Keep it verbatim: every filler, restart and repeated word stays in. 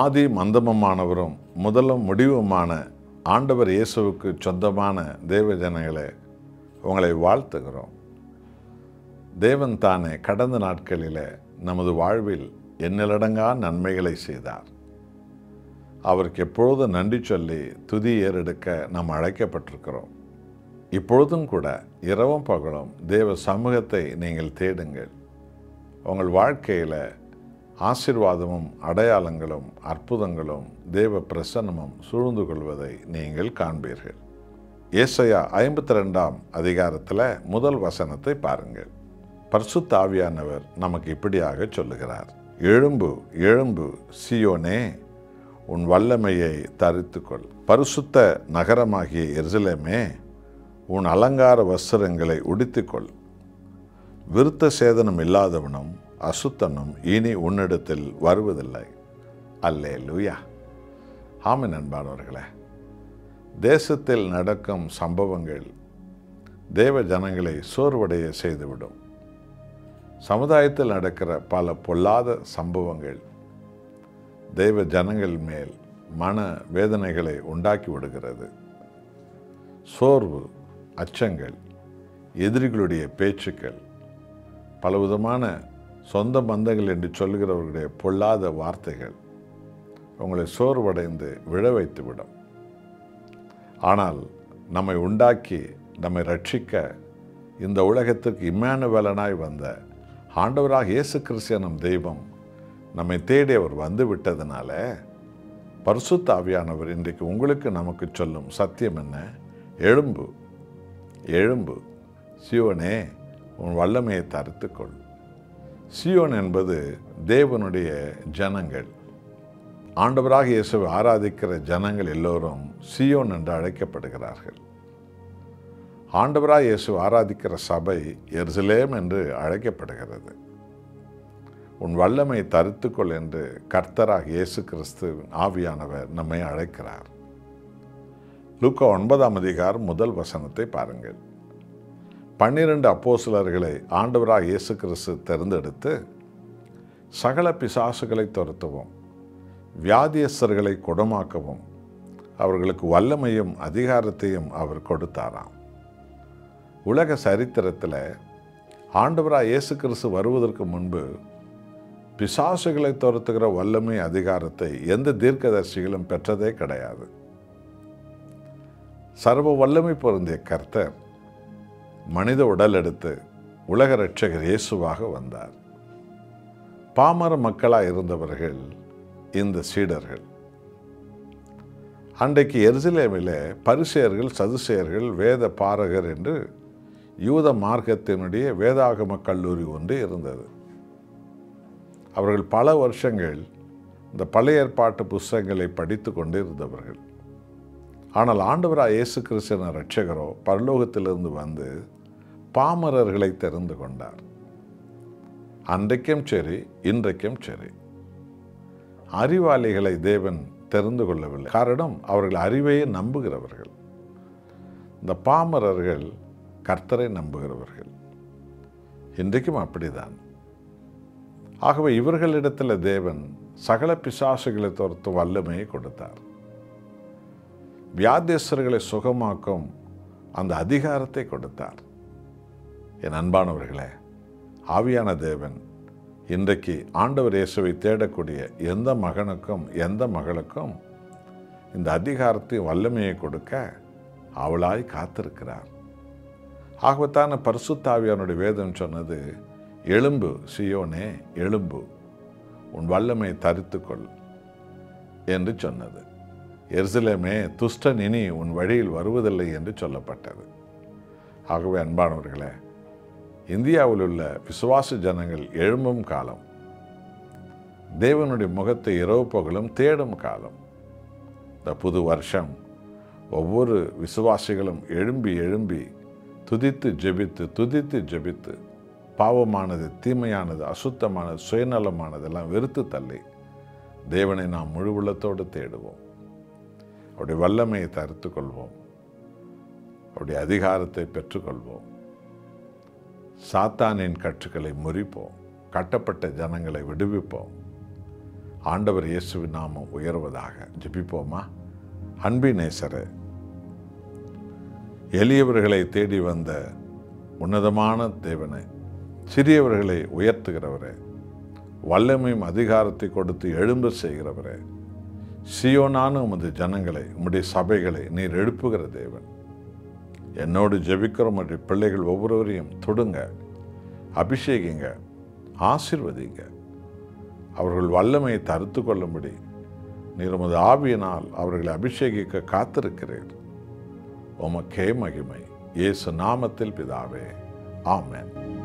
ஆதி மந்தமமானவரும் முதலும் முடிவுமான ஆண்டவர் இயேசுவுக்கு சொந்தமான தேவஜனங்களே, உங்களை வாழ்த்துகிறோம். தேவன் தானே கடந்த நாட்களிலே நமது வாழ்வில் எண்ணிலடங்கா நன்மைகளை செய்தார். அவருக்கு எப்பொழுது நன்றி சொல்லி துதி ஏறெடுக்க நாம் அழைக்கப்பட்டிருக்கிறோம். இப்பொழுதும் கூட இரவும் பகலும் தேவ சமூகத்தை நீங்கள் தேடுங்கள். உங்கள் வாழ்க்கையில் ஆசீர்வாதமும் அடையாளங்களும் அற்புதங்களும் தேவ பிரசன்னமும் சூழ்ந்து கொள்வதை நீங்கள் காண்பீர்கள். ஏசாயா ஐம்பத்தி ரெண்டாம் அதிகாரத்தில் முதல் வசனத்தை பாருங்கள். பரிசுத்த ஆவியானவர் நமக்கு இப்படியாக சொல்லுகிறார்: எழும்பு, எழும்பு, சீயோனே, உன் வல்லமையை தரித்துக்கொள். பரிசுத்த நகரமாகிய எருசலேமே, உன் அலங்கார வஸ்திரங்களை உடுத்திக்கொள். விருத்த சேதனம் இல்லாதவனும் அசுத்தனும் இனி உன்னிடத்தில் வருவதில்லை. அல்லேலூயா. ஆமென். அன்பானவர்களே, தேசத்தில் நடக்கும் சம்பவங்கள் தேவ ஜனங்களை சோர்வடைய செய்துவிடும். சமுதாயத்தில் நடக்கிற பல பொல்லாத சம்பவங்கள் தெய்வ ஜனங்கள் மேல் மன வேதனைகளை உண்டாக்கிவிடுகிறது. சோர்வு, அச்சங்கள், எதிரிகளுடைய பேச்சுக்கள், பலவிதமான சொந்த பந்தங்கள் என்று சொல்கிறவர்களுடைய பொல்லாத வார்த்தைகள் உங்களை சோர்வடைந்து விழ வைத்துவிடும். ஆனால் நம்மை உண்டாக்கி நம்மை ரட்சிக்க இந்த உலகத்திற்கு இம்மானுவேலனாய் வந்த ஆண்டவராக இயேசு கிறிஸ்து எனும் தெய்வம் நம்மை தேடி அவர் வந்து விட்டதனால பரிசுத்த ஆவியானவர் இன்றைக்கு உங்களுக்கு நமக்கு சொல்லும் சத்தியம் என்ன? எழும்பு, எழும்பு, சீயோனே, உன் வல்லமையை தரித்துக்கொள். சீயோன் என்பது தேவனுடைய ஜனங்கள். ஆண்டவராக இயேசுவை ஆராதிக்கிற ஜனங்கள் எல்லோரும் சீயோன் என்று அழைக்கப்படுகிறார்கள். ஆண்டவராக இயேசுவை ஆராதிக்கிற சபை எருசலேம் என்று அழைக்கப்படுகிறது. உன் வல்லமையை தரித்துக்கொள் என்று கர்த்தராக இயேசு கிறிஸ்து ஆவியானவர் நம்மை அழைக்கிறார். லூக்கா ஒன்பதாம் அதிகாரம் முதல் வசனத்தை பாருங்கள். பன்னிரண்டு அப்போஸ்தலர்களை ஆண்டவராக இயேசு கிறிஸ்து தேர்ந்தெடுத்து, சகல பிசாசுகளை துரத்தவும் வியாதியஸ்தர்களை குணமாக்கவும் அவர்களுக்கு வல்லமையும் அதிகாரத்தையும் அவர் கொடுத்தாராம். உலக சரித்திரத்தில் ஆண்டவராக இயேசு கிறிஸ்து வருவதற்கு முன்பு பிசாசுகளை துரத்துகிற வல்லமை, அதிகாரத்தை எந்த தீர்க்கதரிசிகளும் பெற்றதே கிடையாது. சர்வ வல்லமை பொருந்திய கர்த்தர் மனித உடல் எடுத்து உலக இரட்சகர் இயேசுவாக வந்தார். பாமர மக்களாக இருந்தவர்கள் இந்த சீடர்கள். அன்றைக்கு எருசலேமிலே பரிசேயர்கள், சதுசேயர்கள், வேத பாரகர் என்று யூத மார்க்கத்தினுடைய வேதாகம கல்லூரி ஒன்று இருந்தது. அவர்கள் பல வருஷங்கள் இந்த பழைய ஏற்பாட்டு புஸ்தகங்களை படித்து கொண்டு இருந்தவர்கள். ஆனால் ஆண்டவராக இயேசு கிறிஸ்துவின் இரட்சகரோ பரலோகத்திலிருந்து வந்து பாமரர்களை தெரிந்து கொண்டார். அன்றைக்கும் சரி, இன்றைக்கும் சரி, அறிவாளிகளை தேவன் தெரிந்து கொள்ளவில்லை. காரணம், அவர்கள் அறிவையே நம்புகிறவர்கள். இந்த பாமரர்கள் கர்த்தரை நம்புகிறவர்கள். இன்றைக்கும் அப்படிதான். ஆகவே இவர்களிடத்தில் தேவன் சகல பிசாசுகளை துரத்தும் வல்லமையை கொடுத்தார். வியாதியஸ்தர்களை சுகமாக்கும் அந்த அதிகாரத்தை கொடுத்தார். என் அன்பானவர்களே, ஆவியான தேவன் இன்றைக்கு ஆண்டவர் இயேசுவை தேடக்கூடிய எந்த மகனுக்கும் எந்த மகளுக்கும் இந்த அதிகாரத்தை, வல்லமையை கொடுக்க அவளாய் காத்திருக்கிறார். ஆகவத்தான பரிசுத்த ஆவியானுடைய வேதம் சொன்னது, எழும்பு சீயோனே, எழும்பு, உன் வல்லமையை தரித்துக்கொள் என்று சொன்னது. எருசலேமே, துஷ்டன் இனி உன் வழியில் வருவதில்லை என்று சொல்லப்பட்டது. ஆகவே அன்பானவர்களே, இந்தியாவில் உள்ள விசுவாச ஜனங்கள் எழும்பும் காலம், தேவனுடைய முகத்தை இரவு பகலும் தேடும் காலம். இந்த புது வருஷம் ஒவ்வொரு விசுவாசிகளும் எழும்பி எழும்பி துதித்து ஜெபித்து துதித்து ஜெபித்து பாவமானது, தீமையானது, அசுத்தமானது, சுயநலமானதெல்லாம் வெறுத்து தள்ளி தேவனை நாம் முழு உள்ளத்தோடு தேடுவோம். அவருடைய வல்லமையை தரித்துக்கொள்வோம். அவருடைய அதிகாரத்தை பெற்றுக்கொள்வோம். சாத்தானின் கட்டுகளை முறிப்போம். கட்டப்பட்ட ஜனங்களை விடுவிப்போம். ஆண்டவர் இயேசுவின் நாமம் உயர்வதாக. ஜெபிப்போமா. அன்பி நேசரே, எளியவர்களை தேடி வந்த உன்னதமான தேவனே, சிறியவர்களை உயர்த்துகிறவரே, வல்லமையும் அதிகாரத்தை கொடுத்து எழும்ப செய்கிறவரே, சியோனான உமது ஜனங்களை, உம்முடைய சபைகளை நீர் எழுப்புகிற தேவன், என்னோடு ஜெபிக்கிற உம்முடைய பிள்ளைகள் ஒவ்வொருவரையும் தொடுங்க, அபிஷேகிங்க, ஆசீர்வதிங்க. அவர்கள் வல்லமையை தருத்து கொள்ளும்படி நீர் உமது ஆவியினால் அவர்களை அபிஷேகிக்க காத்திருக்கிறீர். உமக்கே மகிமை. இயேசு நாமத்தில் பிதாவே, ஆமென்.